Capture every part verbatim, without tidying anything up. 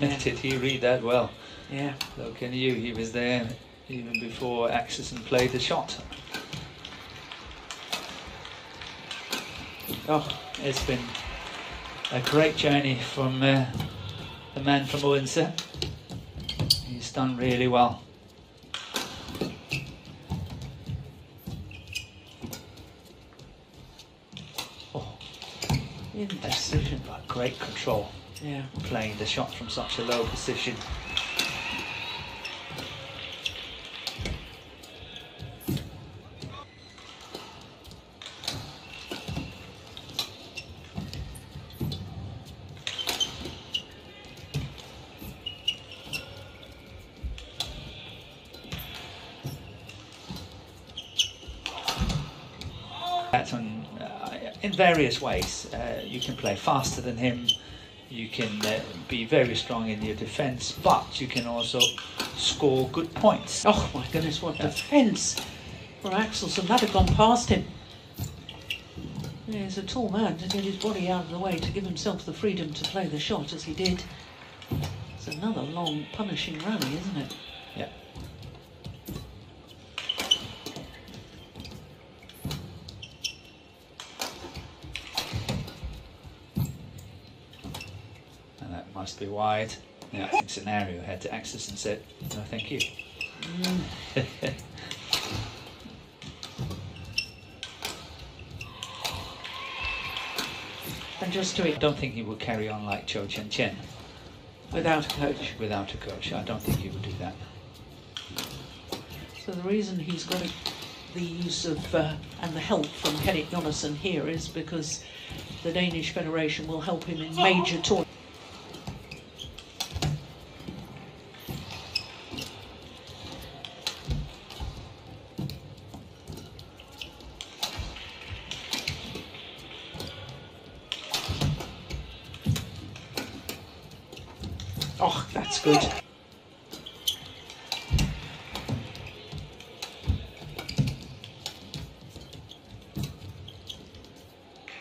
Yeah. Did he read that well? Yeah. Loh Kean Yew, he was there even before Axelsen played the shot. Oh, it's been a great journey from uh, the man from Windsor. He's done really well. Oh, in precision, but great control. Yeah, playing the shot from such a low position. That's on uh, in various ways. Uh, you can play faster than him. You can uh, be very strong in your defence, but you can also score good points. Oh my goodness, what yeah. defence for Axelsen. That had gone past him. Yeah, he's a tall man to get his body out of the way to give himself the freedom to play the shot as he did. It's another long, punishing rally, isn't it? Yeah. Must be wide. Yeah, scenario had to Axelsen and said, "No, thank you." Mm. And just to, I don't think he would carry on like Cho Chen Chen without a coach. Without a coach, I don't think he would do that. So the reason he's got a, the use of uh, and the help from Kenneth Jonasson here is because the Danish Federation will help him in major tournaments. Oh, that's good.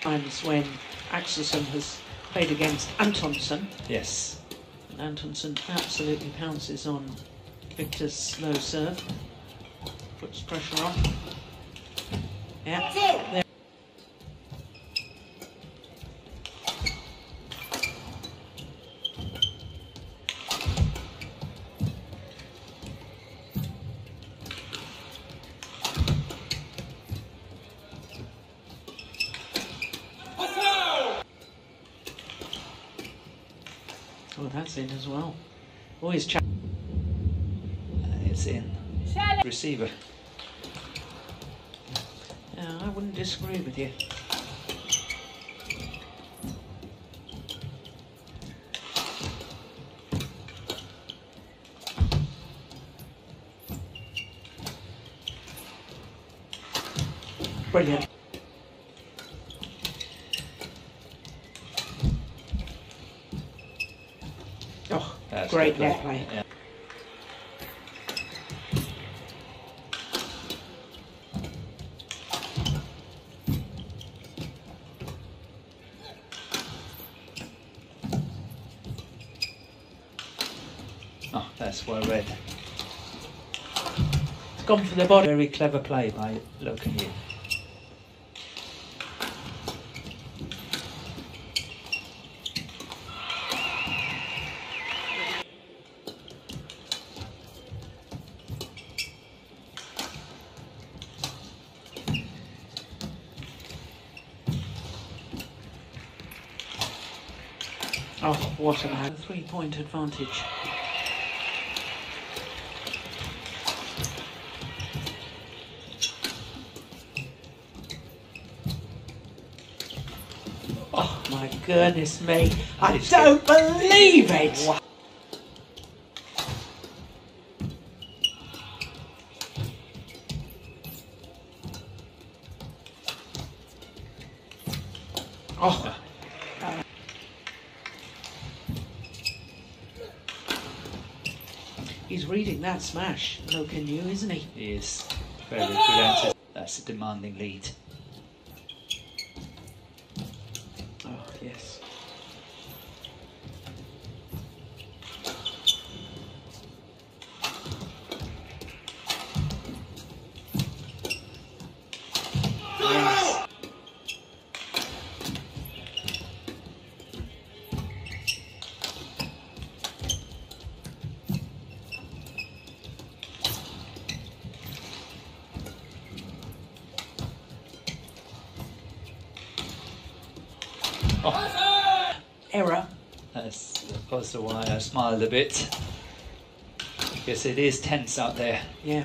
Times when Axelsen has played against Antonsen. Yes. And Antonsen absolutely pounces on Viktor's slow serve. Puts pressure on. Yeah. There. Oh, that's in as well. Always chat. It's in. Receiver. Yeah, I wouldn't disagree with you. Brilliant. Oh, that's great play. play. Yeah. Oh, that's well read. It's gone for the body. Very clever play by Loh Kean Yew. Oh, what a three-point advantage. Oh, my goodness me. I don't believe it! Wow. Oh. He's reading that smash, Loh Kean Yew, isn't he? He is. Very good answer. That's a demanding lead. Oh, yes. Oh. Error. That's also why I smiled a bit. Because it is tense out there. Yeah.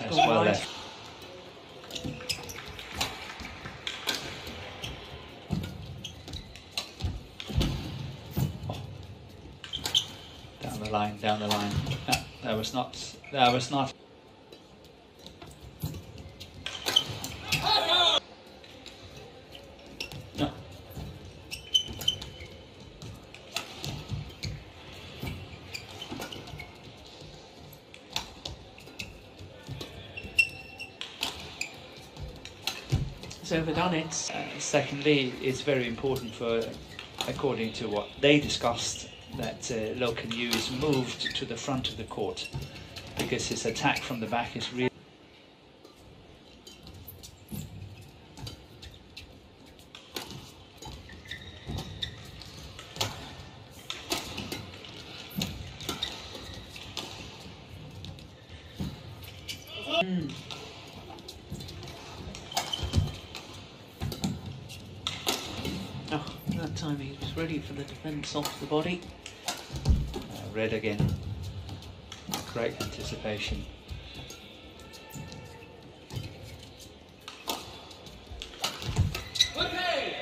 That's oh, well nice. There. Oh. Down the line, down the line. No, that was not, that was not. Overdone it. Uh, secondly, it's very important for, according to what they discussed, that uh, Loh Kean Yew is moved to the front of the court because his attack from the back is really. Mm. Oh, that time he was ready for the defence off the body. Uh, red again. Great anticipation. Okay.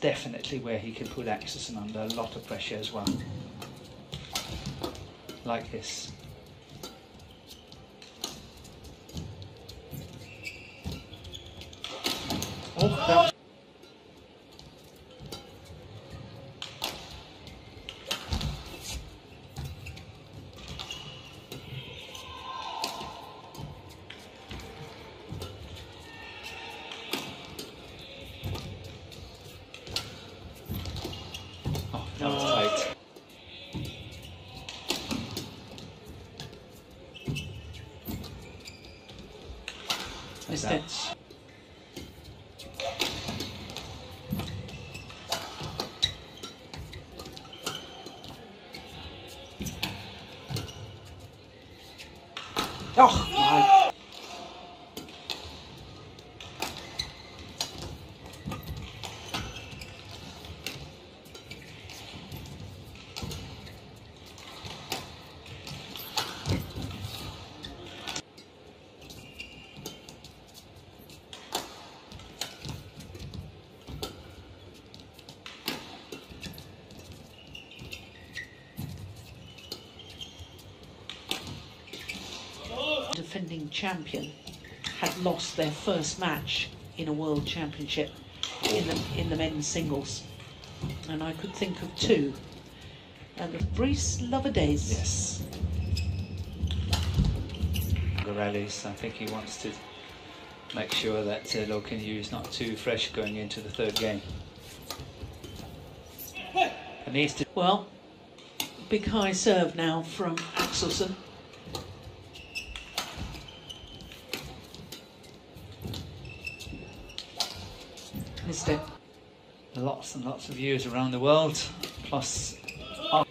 Definitely where he can put Axelsen under a lot of pressure as well. Like this. Oh, that That was tight. Nice touch. Oh, my. Defending champion had lost their first match in a world championship in the, in the men's singles, and I could think of two. And the Brice Lovadays. Yes. The rallies. I think he wants to make sure that uh, Loh Kean Yew is not too fresh going into the third game. And he's to well, big high serve now from Axelsen. There are lots and lots of viewers around the world, plus... Well,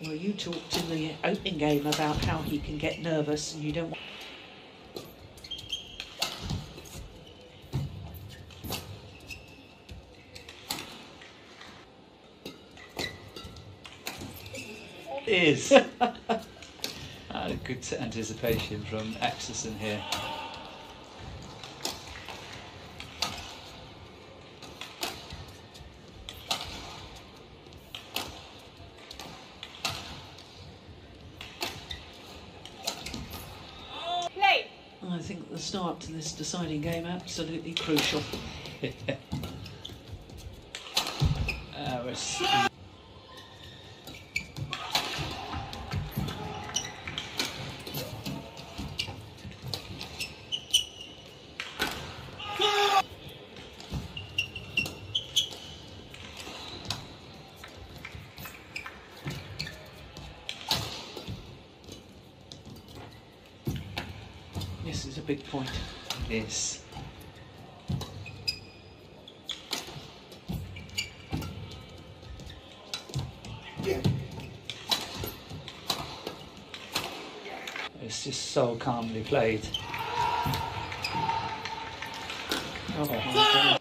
you talked in the opening game about how he can get nervous and you don't want... Is. uh, good anticipation from Axelsen here. I think the start to this deciding game absolutely crucial. Yeah. uh, was... This is a big point. This. Yeah. It's just so calmly played. Oh, okay.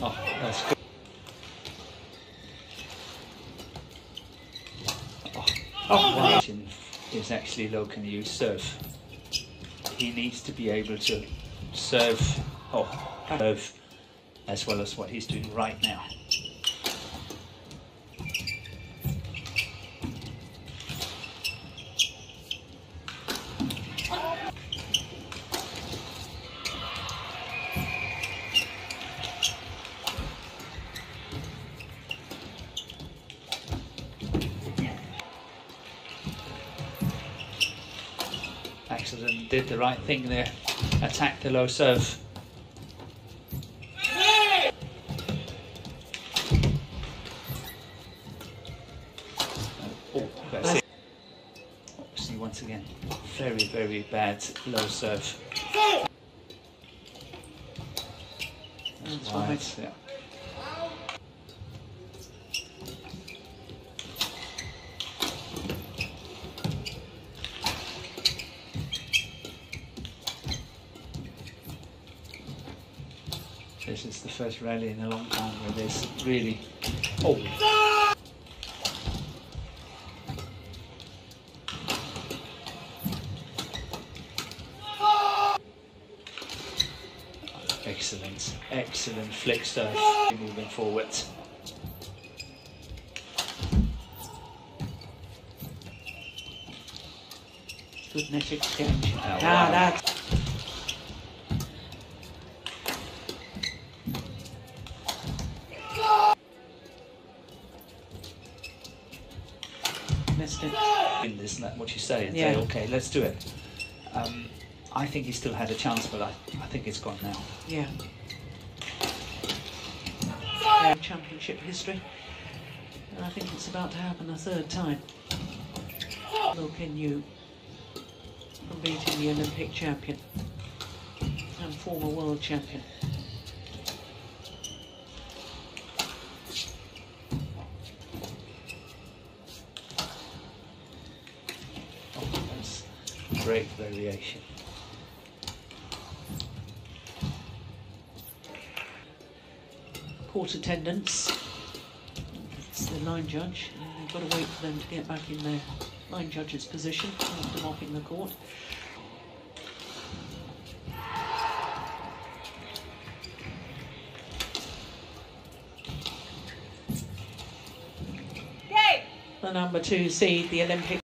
Oh, that's good. Oh, oh wow. Is actually Loh Kean Yew serve. He needs to be able to serve, oh, serve as well as what he's doing right now. Axelsen did the right thing there, attacked the low serve. Hey! Oh, that's it. See, once again, very, very bad low serve. Hey! That's why it's there. This is the first rally in a long time where there's really... Oh! Ah! Ah! Excellent, excellent flick serve. Ah! Moving forward. Good net exchange. Oh, wow. Ah, that's... In this, and what you say, and yeah. Say, okay, let's do it. Um, I think he still had a chance, but I, I think it's gone now. Yeah. yeah. Championship history, and I think it's about to happen a third time. Loh Kean Yew, from beating the Olympic champion and former world champion. Great variation. Court attendance. It's the line judge. And they've got to wait for them to get back in their line judge's position after mopping the court. Okay. The number two seed, the Olympic.